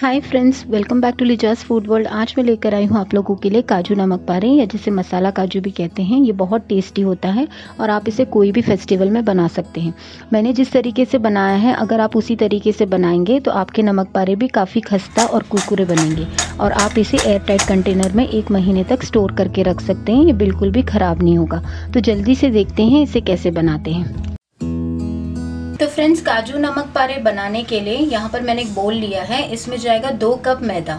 Hi friends, welcome back to लिजाज़ food world. आज मैं लेकर आई हूँ आप लोगों के लिए काजू नमक पारे, या जिसे मसाला काजू भी कहते हैं। ये बहुत टेस्टी होता है और आप इसे कोई भी फेस्टिवल में बना सकते हैं। मैंने जिस तरीके से बनाया है, अगर आप उसी तरीके से बनाएंगे तो आपके नमक पारे भी काफ़ी खस्ता और कुरकुरे बनेंगे। और आप इसे एयर टाइट कंटेनर में 1 महीने तक स्टोर करके रख सकते हैं, ये बिल्कुल भी ख़राब नहीं होगा। तो जल्दी से देखते हैं इसे कैसे बनाते हैं। तो फ्रेंड्स, काजू नमक पारे बनाने के लिए यहाँ पर मैंने एक बोल लिया है। इसमें जाएगा 2 कप मैदा।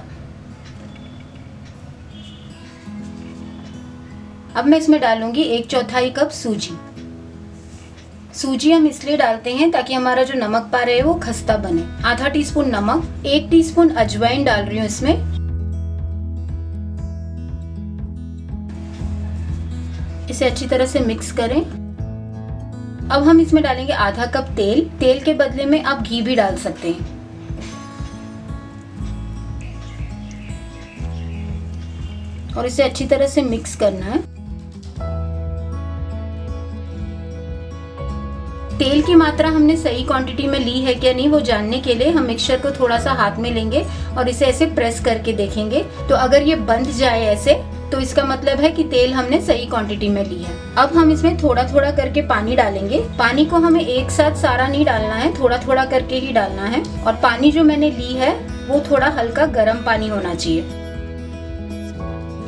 अब मैं इसमें डालूंगी 1/4 कप सूजी। सूजी हम इसलिए डालते हैं ताकि हमारा जो नमक पारे है वो खस्ता बने। आधा टीस्पून नमक, 1 टीस्पून अजवाइन डाल रही हूँ इसमें। इसे अच्छी तरह से मिक्स करें। अब हम इसमें डालेंगे आधा कप तेल। तेल के बदले में आप घी भी डाल सकते हैं। और इसे अच्छी तरह से मिक्स करना है। तेल की मात्रा हमने सही क्वांटिटी में ली है क्या नहीं, वो जानने के लिए हम मिक्सचर को थोड़ा सा हाथ में लेंगे और इसे ऐसे प्रेस करके देखेंगे। तो अगर ये बंध जाए ऐसे, तो इसका मतलब है कि तेल हमने सही क्वांटिटी में ली है। अब हम इसमें थोड़ा थोड़ा करके पानी डालेंगे। पानी को हमें एक साथ सारा नहीं डालना है, थोड़ा थोड़ा करके ही डालना है। और पानी जो मैंने ली है वो थोड़ा हल्का गर्म पानी होना चाहिए।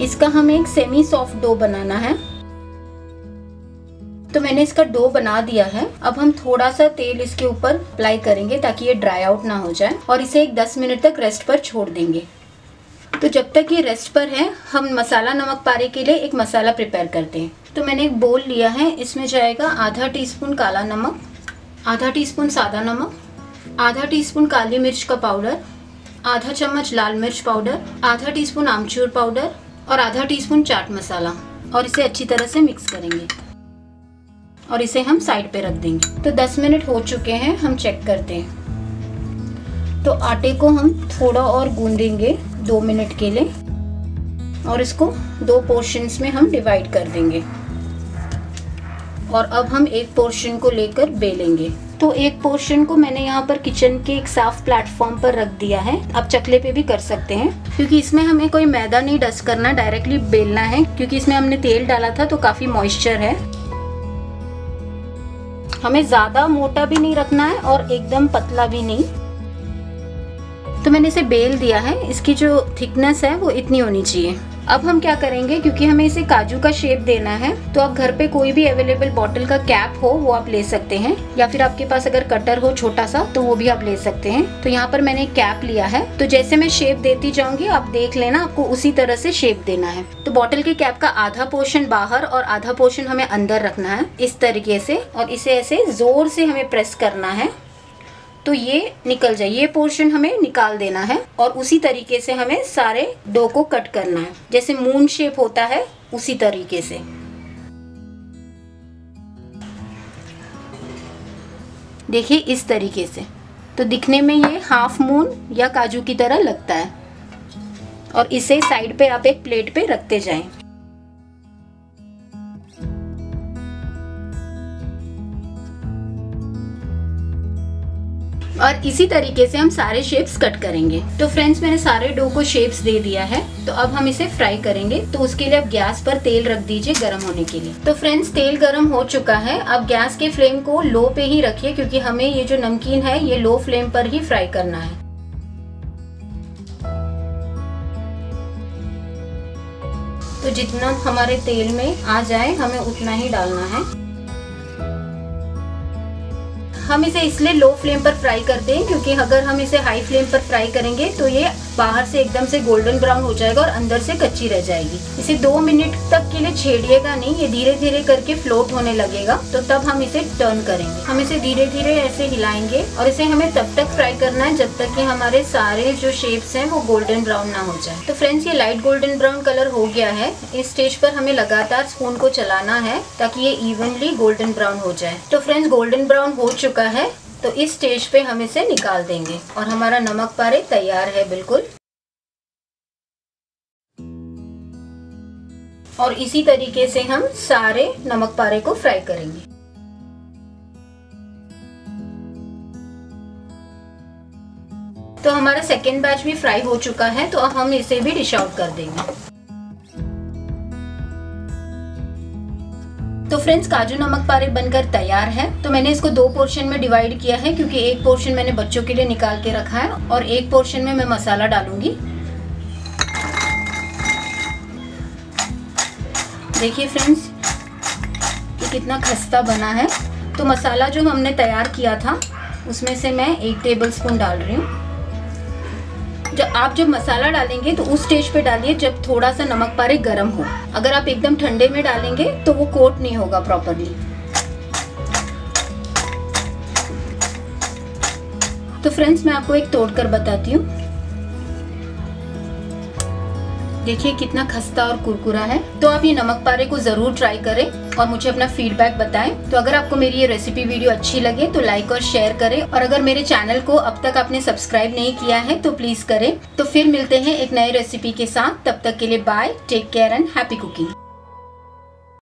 इसका हमें एक सेमी सॉफ्ट डो बनाना है। तो मैंने इसका डो बना दिया है। अब हम थोड़ा सा तेल इसके ऊपर अप्लाई करेंगे ताकि ये ड्राई आउट ना हो जाए, और इसे एक 10 मिनट तक रेस्ट पर छोड़ देंगे। तो जब तक ये रेस्ट पर है, हम मसाला नमक पारे के लिए एक मसाला प्रिपेयर करते हैं। तो मैंने एक बोल लिया है। इसमें जाएगा आधा टीस्पून काला नमक, आधा टीस्पून सादा नमक, आधा टीस्पून काली मिर्च का पाउडर, आधा चम्मच लाल मिर्च पाउडर, आधा टीस्पून आमचूर पाउडर और आधा टीस्पून चाट मसाला। और इसे अच्छी तरह से मिक्स करेंगे और इसे हम साइड पे रख देंगे। तो 10 मिनट हो चुके हैं, हम चेक करते हैं। तो आटे को हम थोड़ा और गूंदेंगे 2 मिनट के लिए, और इसको 2 पोर्शंस में हम डिवाइड कर देंगे। और अब हम एक पोर्शन को लेकर बेलेंगे। तो एक पोर्शन को मैंने यहाँ पर किचन के एक साफ प्लेटफॉर्म पर रख दिया है। आप चकले पे भी कर सकते हैं, क्योंकि इसमें हमें कोई मैदा नहीं डस्ट करना, डायरेक्टली बेलना है। क्योंकि इसमें हमने तेल डाला था तो काफ़ी मॉइस्चर है। हमें ज़्यादा मोटा भी नहीं रखना है और एकदम पतला भी नहीं। तो मैंने इसे बेल दिया है। इसकी जो थिकनेस है वो इतनी होनी चाहिए। अब हम क्या करेंगे, क्योंकि हमें इसे काजू का शेप देना है, तो आप घर पे कोई भी अवेलेबल बॉटल का कैप हो वो आप ले सकते हैं, या फिर आपके पास अगर कटर हो छोटा सा तो वो भी आप ले सकते हैं। तो यहाँ पर मैंने कैप लिया है। तो जैसे मैं शेप देती जाऊंगी, आप देख लेना, आपको उसी तरह से शेप देना है। तो बॉटल के कैप का आधा पोर्शन बाहर और आधा पोर्शन हमें अंदर रखना है, इस तरीके से। और इसे ऐसे जोर से हमें प्रेस करना है तो ये निकल जाए। ये पोर्शन हमें निकाल देना है। और उसी तरीके से हमें सारे डो को कट करना है, जैसे मून शेप होता है उसी तरीके से। देखिए इस तरीके से। तो दिखने में ये हाफ मून या काजू की तरह लगता है। और इसे साइड पे आप एक प्लेट पे रखते जाएं। और इसी तरीके से हम सारे शेप्स कट करेंगे। तो फ्रेंड्स, मैंने सारे डो को शेप्स दे दिया है। तो अब हम इसे फ्राई करेंगे। तो उसके लिए आप गैस पर तेल रख दीजिए गर्म होने के लिए। तो फ्रेंड्स, तेल गर्म हो चुका है। आप गैस के फ्लेम को लो पे ही रखिए, क्योंकि हमें ये जो नमकीन है ये लो फ्लेम पर ही फ्राई करना है। तो जितना हमारे तेल में आ जाए हमें उतना ही डालना है। हम इसे इसलिए लो फ्लेम पर फ्राई करते हैं क्योंकि अगर हम इसे हाई फ्लेम पर फ्राई करेंगे तो ये बाहर से एकदम से गोल्डन ब्राउन हो जाएगा और अंदर से कच्ची रह जाएगी। इसे 2 मिनट तक के लिए छेड़िएगा नहीं, ये धीरे धीरे करके फ्लोट होने लगेगा। तो तब हम इसे टर्न करेंगे। हम इसे धीरे धीरे ऐसे हिलाएंगे और इसे हमें तब तक फ्राई करना है जब तक कि हमारे सारे जो शेप्स हैं वो गोल्डन ब्राउन ना हो जाए। तो फ्रेंड्स, ये लाइट गोल्डन ब्राउन कलर हो गया है। इस स्टेज पर हमें लगातार स्पून को चलाना है ताकि ये इवनली गोल्डन ब्राउन हो जाए। तो फ्रेंड्स, गोल्डन ब्राउन हो चुका है। तो इस स्टेज पे हम इसे निकाल देंगे और हमारा नमक पारे तैयार है बिल्कुल। और इसी तरीके से हम सारे नमक पारे को फ्राई करेंगे। तो तो हमारा सेकेंड बैच भी फ्राई हो चुका है, तो अब हम इसे भी डिश आउट कर देंगे। तो फ्रेंड्स काजू नमक पारे बनकर तैयार है। तो मैंने इसको दो पोर्शन में डिवाइड किया है, क्योंकि एक पोर्शन मैंने बच्चों के लिए निकाल के रखा है और एक पोर्शन में मैं मसाला डालूंगी। देखिए फ्रेंड्स ये कितना खस्ता बना है। तो मसाला जो हमने तैयार किया था उसमें से मैं 1 टेबल स्पून डाल रही हूँ। जब आप जब मसाला डालेंगे तो उस स्टेज पे डालिए जब थोड़ा सा नमक पारे गर्म हो। अगर आप एकदम ठंडे में डालेंगे तो वो कोट नहीं होगा प्रॉपरली। तो फ्रेंड्स मैं आपको एक तोड़ कर बताती हूँ। देखिए कितना खस्ता और कुरकुरा है। तो आप ये नमक पारे को जरूर ट्राई करें और मुझे अपना फीडबैक बताएं। तो अगर आपको मेरी ये रेसिपी वीडियो अच्छी लगे तो लाइक और शेयर करें, और अगर मेरे चैनल को अब तक आपने सब्सक्राइब नहीं किया है तो प्लीज करें। तो फिर मिलते हैं एक नई रेसिपी के साथ, तब तक के लिए bye, take care and happy cooking.